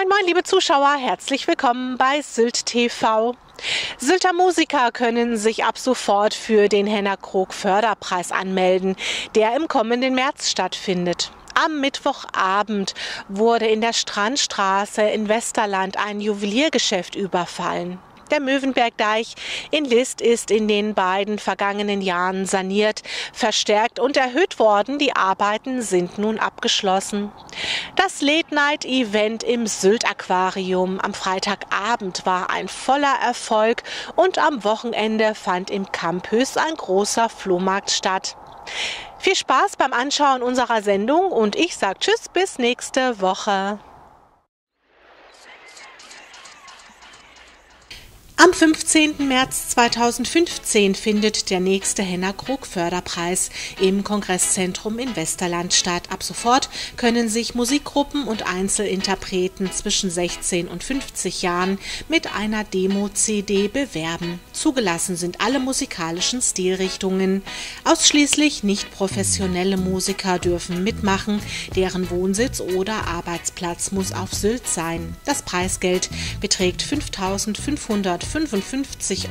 Moin moin liebe Zuschauer, herzlich willkommen bei Sylt TV. Sylter Musiker können sich ab sofort für den Henner Krog Förderpreis anmelden, der im kommenden März stattfindet. Am Mittwochabend wurde in der Strandstraße in Westerland ein Juweliergeschäft überfallen. Der Möwenbergdeich in List ist in den beiden vergangenen Jahren saniert, verstärkt und erhöht worden. Die Arbeiten sind nun abgeschlossen. Das Late-Night-Event im Sylt-Aquarium am Freitagabend war ein voller Erfolg und am Wochenende fand im Campus ein großer Flohmarkt statt. Viel Spaß beim Anschauen unserer Sendung und ich sage Tschüss, bis nächste Woche. Am 15. März 2015 findet der nächste Henner Krog Förderpreis im Kongresszentrum in Westerland statt. Ab sofort können sich Musikgruppen und Einzelinterpreten zwischen 16 und 50 Jahren mit einer Demo-CD bewerben. Zugelassen sind alle musikalischen Stilrichtungen. Ausschließlich nicht professionelle Musiker dürfen mitmachen. Deren Wohnsitz oder Arbeitsplatz muss auf Sylt sein. Das Preisgeld beträgt 5.555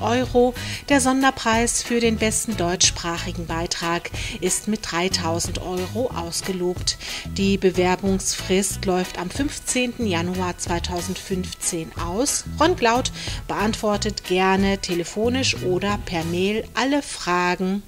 €. Der Sonderpreis für den besten deutschsprachigen Beitrag ist mit 3.000 € ausgelobt. Die Bewerbungsfrist läuft am 15. Januar 2015 aus. Ron Glaud beantwortet gerne telefonisch oder per Mail alle Fragen.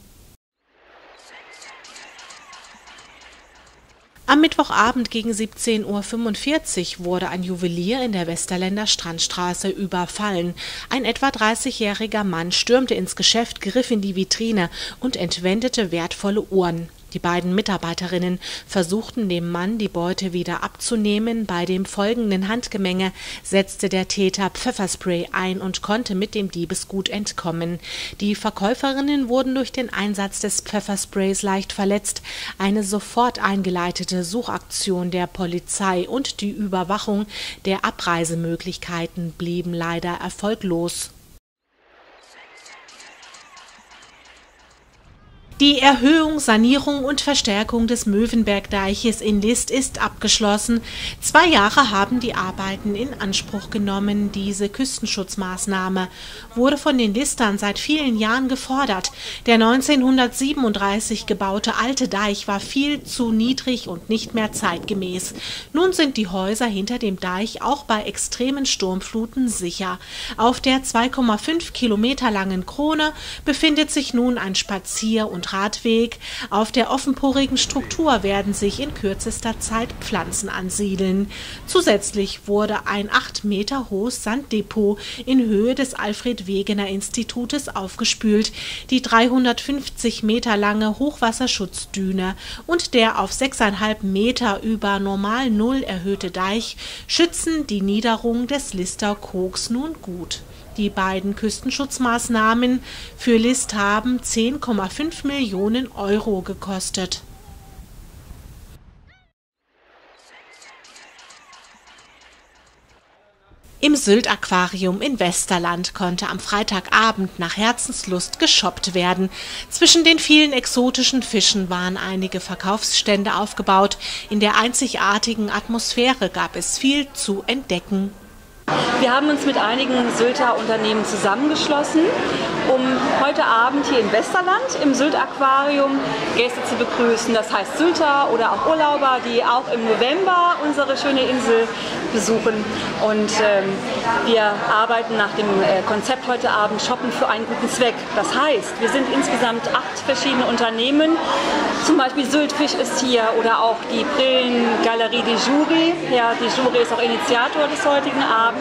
Am Mittwochabend gegen 17.45 Uhr wurde ein Juwelier in der Westerländer Strandstraße überfallen. Ein etwa 30-jähriger Mann stürmte ins Geschäft, griff in die Vitrine und entwendete wertvolle Uhren. Die beiden Mitarbeiterinnen versuchten dem Mann die Beute wieder abzunehmen. Bei dem folgenden Handgemenge setzte der Täter Pfefferspray ein und konnte mit dem Diebesgut entkommen. Die Verkäuferinnen wurden durch den Einsatz des Pfeffersprays leicht verletzt. Eine sofort eingeleitete Suchaktion der Polizei und die Überwachung der Abreisemöglichkeiten blieben leider erfolglos. Die Erhöhung, Sanierung und Verstärkung des Möwenbergdeiches in List ist abgeschlossen. 2 Jahre haben die Arbeiten in Anspruch genommen. Diese Küstenschutzmaßnahme wurde von den Listern seit vielen Jahren gefordert. Der 1937 gebaute alte Deich war viel zu niedrig und nicht mehr zeitgemäß. Nun sind die Häuser hinter dem Deich auch bei extremen Sturmfluten sicher. Auf der 2,5 Kilometer langen Krone befindet sich nun ein Spazier- und Radweg. Auf der offenporigen Struktur werden sich in kürzester Zeit Pflanzen ansiedeln. Zusätzlich wurde ein 8 Meter hohes Sanddepot in Höhe des Alfred-Wegener-Institutes aufgespült, die 350 Meter lange Hochwasserschutzdüne und der auf 6,5 Meter über Normal-Null erhöhte Deich schützen die Niederung des Listerkogs nun gut. Die beiden Küstenschutzmaßnahmen für List haben 10,5 Millionen € gekostet. Im Sylt-Aquarium in Westerland konnte am Freitagabend nach Herzenslust geshoppt werden. Zwischen den vielen exotischen Fischen waren einige Verkaufsstände aufgebaut. In der einzigartigen Atmosphäre gab es viel zu entdecken. Wir haben uns mit einigen Sylter Unternehmen zusammengeschlossen, um heute Abend hier in Westerland im Sylt-Aquarium Gäste zu begrüßen. Das heißt Sylter oder auch Urlauber, die auch im November unsere schöne Insel besuchen. Und wir arbeiten nach dem Konzept heute Abend Shoppen für einen guten Zweck. Das heißt, wir sind insgesamt 8 verschiedene Unternehmen. Zum Beispiel Syltfisch ist hier oder auch die Brillengalerie de Jury. Ja, die Jury ist auch Initiator des heutigen Abends.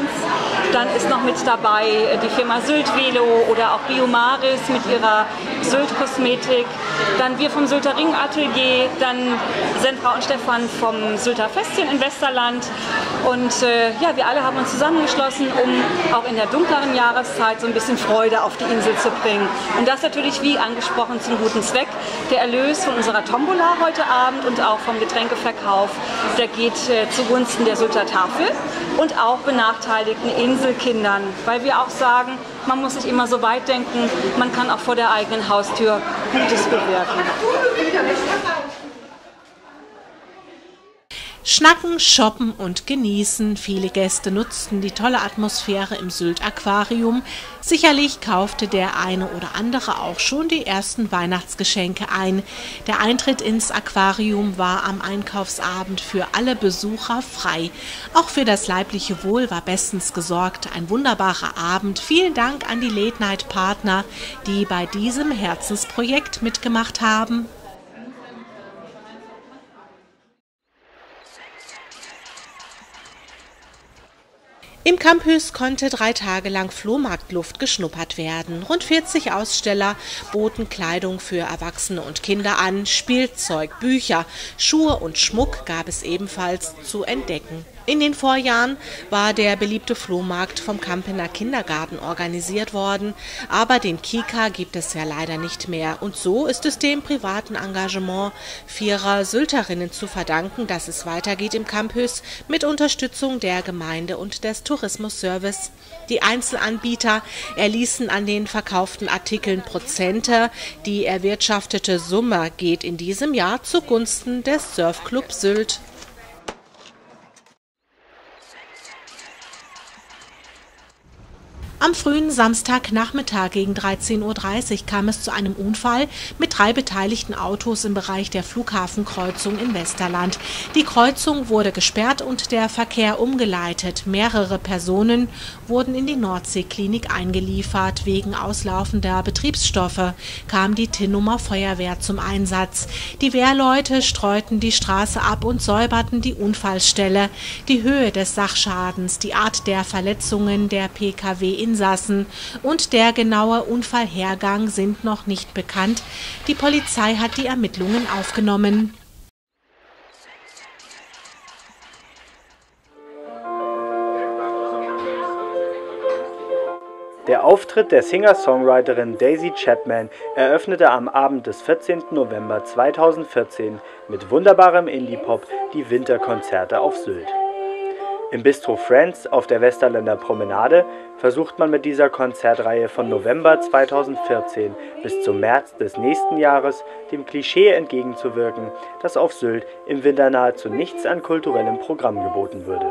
Dann ist noch mit dabei die Firma Sylt Velo oder auch Biomaris mit ihrer Sylt-Kosmetik. Dann wir vom Sylter Ring Atelier, dann Senfrau und Stefan vom Sylter Festchen in Westerland. Und ja, wir alle haben uns zusammengeschlossen, um auch in der dunkleren Jahreszeit so ein bisschen Freude auf die Insel zu bringen. Und das natürlich, wie angesprochen, zum guten Zweck. Der Erlös von unserer Tombola heute Abend und auch vom Getränkeverkauf, der geht zugunsten der Sylter Tafel und auch benachteiligten Inselkindern, weil wir auch sagen, man muss nicht immer so weit denken, man kann auch vor der eigenen Haustür Gutes bewirken. Schnacken, shoppen und genießen. Viele Gäste nutzten die tolle Atmosphäre im Sylt-Aquarium. Sicherlich kaufte der eine oder andere auch schon die ersten Weihnachtsgeschenke ein. Der Eintritt ins Aquarium war am Einkaufsabend für alle Besucher frei. Auch für das leibliche Wohl war bestens gesorgt. Ein wunderbarer Abend. Vielen Dank an die Late-Night-Partner, die bei diesem Herzensprojekt mitgemacht haben. Im Campus konnte 3 Tage lang Flohmarktluft geschnuppert werden. Rund 40 Aussteller boten Kleidung für Erwachsene und Kinder an, Spielzeug, Bücher, Schuhe und Schmuck gab es ebenfalls zu entdecken. In den Vorjahren war der beliebte Flohmarkt vom Campener Kindergarten organisiert worden, aber den Kika gibt es ja leider nicht mehr. Und so ist es dem privaten Engagement 4er Sylterinnen zu verdanken, dass es weitergeht im Campus mit Unterstützung der Gemeinde und des Tourismusservice. Die Einzelanbieter erließen an den verkauften Artikeln Prozente. Die erwirtschaftete Summe geht in diesem Jahr zugunsten des Surfclub Sylt. Am frühen Samstagnachmittag gegen 13:30 Uhr kam es zu einem Unfall mit 3 beteiligten Autos im Bereich der Flughafenkreuzung in Westerland. Die Kreuzung wurde gesperrt und der Verkehr umgeleitet. Mehrere Personen wurden in die Nordseeklinik eingeliefert. Wegen auslaufender Betriebsstoffe kam die Tinnumer Feuerwehr zum Einsatz. Die Wehrleute streuten die Straße ab und säuberten die Unfallstelle. Die Höhe des Sachschadens, die Art der Verletzungen der PKW in Insassen und der genaue Unfallhergang sind noch nicht bekannt. Die Polizei hat die Ermittlungen aufgenommen. Der Auftritt der Singer-Songwriterin Daisy Chapman eröffnete am Abend des 14. November 2014 mit wunderbarem Indie-Pop die Winterkonzerte auf Sylt. Im Bistro Friends auf der Westerländer Promenade versucht man mit dieser Konzertreihe von November 2014 bis zum März des nächsten Jahres dem Klischee entgegenzuwirken, dass auf Sylt im Winter nahezu nichts an kulturellem Programm geboten würde.